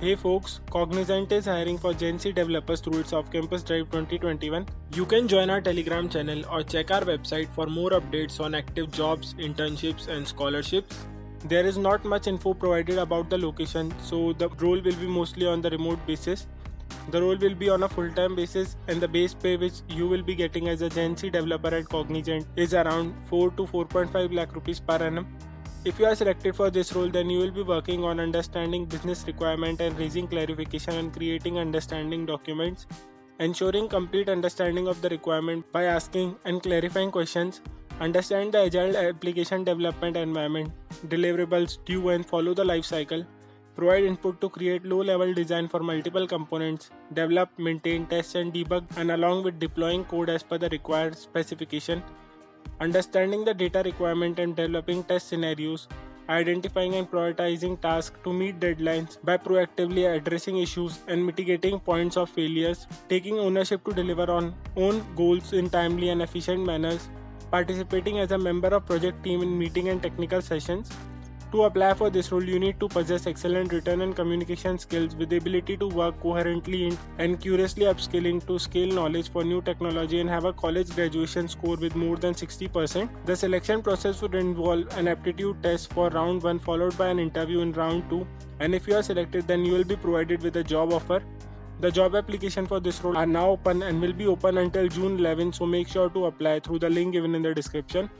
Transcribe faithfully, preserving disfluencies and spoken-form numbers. Hey folks, Cognizant is hiring for Gen Z developers through its off-campus drive twenty twenty-one. You can join our Telegram channel or check our website for more updates on active jobs, internships and scholarships. There is not much info provided about the location, so the role will be mostly on the remote basis. The role will be on a full-time basis, and the base pay which you will be getting as a Gen Z developer at Cognizant is around four to four point five lakh rupees per annum. If you are selected for this role, then you will be working on understanding business requirement and raising clarification and creating understanding documents, ensuring complete understanding of the requirement by asking and clarifying questions, understand the agile application development environment, deliverables due and follow the life cycle, provide input to create low-level design for multiple components, develop, maintain, test and debug, and along with deploying code as per the required specification. Understanding the data requirement and developing test scenarios, identifying and prioritizing tasks to meet deadlines by proactively addressing issues and mitigating points of failures, taking ownership to deliver on own goals in timely and efficient manners, participating as a member of project team in meeting and technical sessions. To apply for this role, you need to possess excellent written and communication skills with the ability to work coherently and curiously upskilling to scale knowledge for new technology and have a college graduation score with more than sixty percent. The selection process would involve an aptitude test for round one followed by an interview in round two, and if you are selected, then you will be provided with a job offer. The job application for this role are now open and will be open until June eleventh, so make sure to apply through the link given in the description.